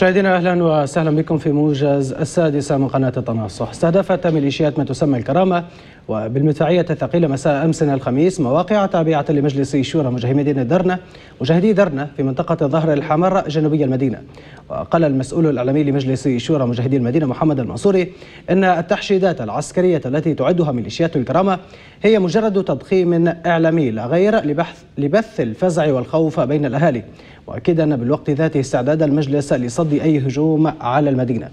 مشاهدينا اهلا وسهلا بكم في موجز السادسه من قناه التناصح. استهدفت ميليشيات ما تسمى الكرامه وبالمدفعيه الثقيله مساء امس الخميس مواقع تابعه لمجلس شورى مجاهدي درنا في منطقه الظهر الحمر جنوبي المدينه. وقال المسؤول الاعلامي لمجلس شورى مجاهدي المدينه محمد المنصوري ان التحشيدات العسكريه التي تعدها ميليشيات الكرامه هي مجرد تضخيم اعلامي لا غير لبث الفزع والخوف بين الاهالي، مؤكدا بالوقت ذاته استعداد المجلس لصد أي هجوم على المدينة.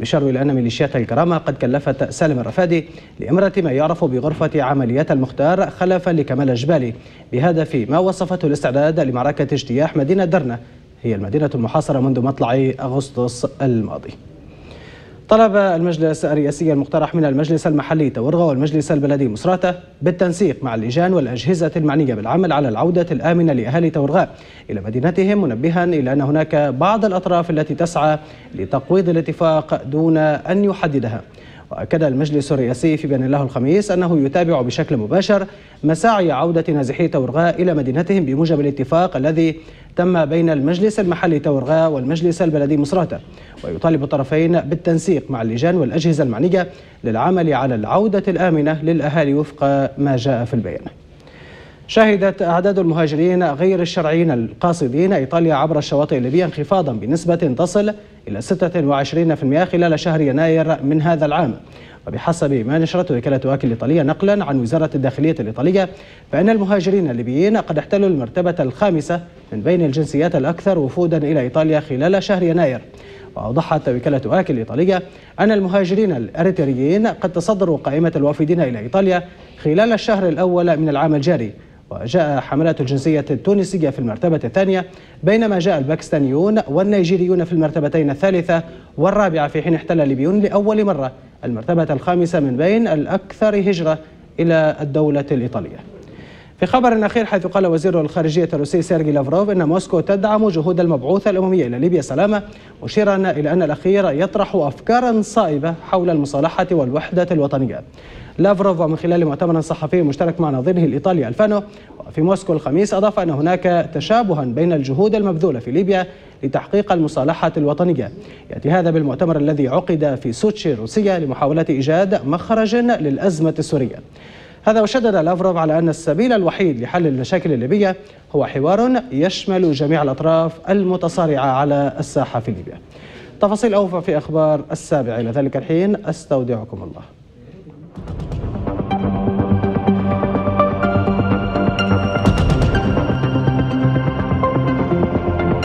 يشار إلى أن ميليشيات الكرامة قد كلفت سالم الرفادي لإمرة ما يعرف بغرفة عمليات المختار خلفا لكمال الجبالي بهدف ما وصفته الاستعداد لمعركة اجتياح مدينة درنة هي المدينة المحاصرة منذ مطلع أغسطس الماضي. طلب المجلس الرئاسي المقترح من المجلس المحلي تورغاء والمجلس البلدي مصراتة بالتنسيق مع اللجان والأجهزة المعنية بالعمل على العودة الآمنة لأهالي تورغاء إلى مدينتهم، منبها إلى أن هناك بعض الأطراف التي تسعى لتقويض الاتفاق دون أن يحددها. وأكد المجلس الرئاسي في بيان له الخميس أنه يتابع بشكل مباشر مساعي عودة نازحي تورغاء إلى مدينتهم بموجب الاتفاق الذي تم بين المجلس المحلي تورغاء والمجلس البلدي مصراتة، ويطالب الطرفين بالتنسيق مع اللجان والأجهزة المعنية للعمل على العودة الآمنة للأهالي وفق ما جاء في البيان. شهدت أعداد المهاجرين غير الشرعيين القاصدين إيطاليا عبر الشواطئ الليبية انخفاضا بنسبة تصل إلى 26% خلال شهر يناير من هذا العام. وبحسب ما نشرته وكالة أواكل الإيطالية نقلا عن وزارة الداخلية الإيطالية، فإن المهاجرين الليبيين قد احتلوا المرتبة الخامسة من بين الجنسيات الأكثر وفودا إلى إيطاليا خلال شهر يناير. وأوضحت وكالة أواكل الإيطالية أن المهاجرين الأريتريين قد تصدروا قائمة الوافدين إلى إيطاليا خلال الشهر الأول من العام الجاري، وجاء حملات الجنسية التونسية في المرتبة الثانية، بينما جاء الباكستانيون والنيجيريون في المرتبتين الثالثة والرابعة، في حين احتل الليبيون لأول مرة المرتبة الخامسة من بين الأكثر هجرة إلى الدولة الإيطالية. في خبر أخير، حيث قال وزير الخارجية الروسي سيرجي لافروف إن موسكو تدعم جهود المبعوثة الأممية إلى ليبيا سلامة، مشيرا إلى أن الأخير يطرح أفكارا صائبة حول المصالحة والوحدة الوطنية. لافروف ومن خلال مؤتمر صحفي مشترك مع نظيره الإيطالي ألفانو في موسكو الخميس أضاف أن هناك تشابها بين الجهود المبذولة في ليبيا لتحقيق المصالحة الوطنية. يأتي هذا بالمؤتمر الذي عقد في سوتشي روسيا لمحاولة إيجاد مخرج للأزمة السورية. هذا وشدد لافروف على أن السبيل الوحيد لحل المشاكل الليبية هو حوار يشمل جميع الأطراف المتصارعة على الساحة في ليبيا. تفاصيل أوفى في أخبار السابعة. إلى ذلك الحين أستودعكم الله.